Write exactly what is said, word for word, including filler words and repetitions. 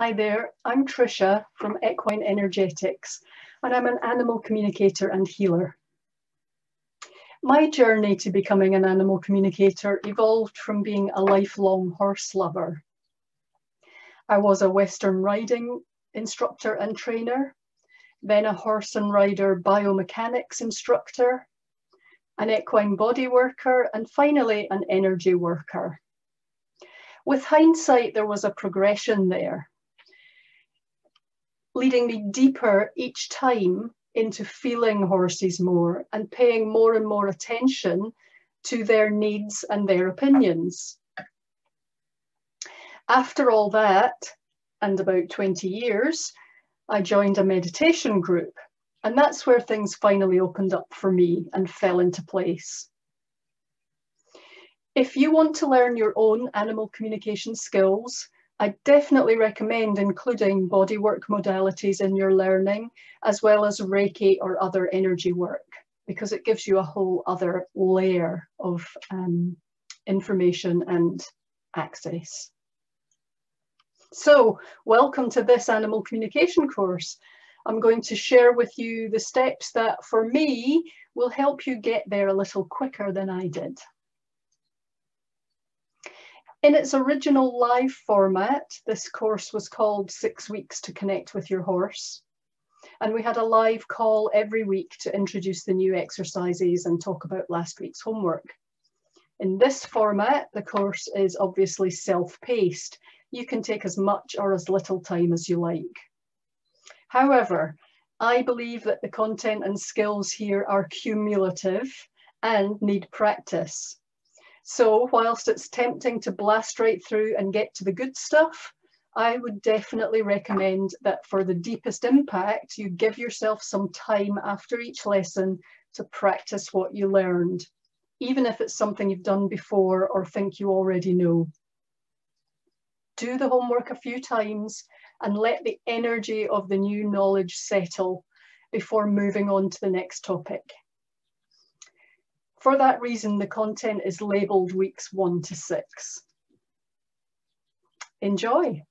Hi there, I'm Tricia from Equine Energetics, and I'm an animal communicator and healer. My journey to becoming an animal communicator evolved from being a lifelong horse lover. I was a Western riding instructor and trainer, then a horse and rider biomechanics instructor, an equine body worker, and finally an energy worker. With hindsight, there was a progression there, leading me deeper each time into feeling horses more and paying more and more attention to their needs and their opinions. After all that, and about twenty years, I joined a meditation group, and that's where things finally opened up for me and fell into place. If you want to learn your own animal communication skills, I definitely recommend including bodywork modalities in your learning, as well as Reiki or other energy work, because it gives you a whole other layer of um, information and access. So, welcome to this animal communication course. I'm going to share with you the steps that, for me, will help you get there a little quicker than I did. In its original live format, this course was called Six Weeks to Connect with Your Horse. And we had a live call every week to introduce the new exercises and talk about last week's homework. In this format, the course is obviously self-paced. You can take as much or as little time as you like. However, I believe that the content and skills here are cumulative and need practice. So whilst it's tempting to blast right through and get to the good stuff, I would definitely recommend that for the deepest impact, you give yourself some time after each lesson to practice what you learned, even if it's something you've done before or think you already know. Do the homework a few times and let the energy of the new knowledge settle before moving on to the next topic. For that reason, the content is labelled weeks one to six. Enjoy!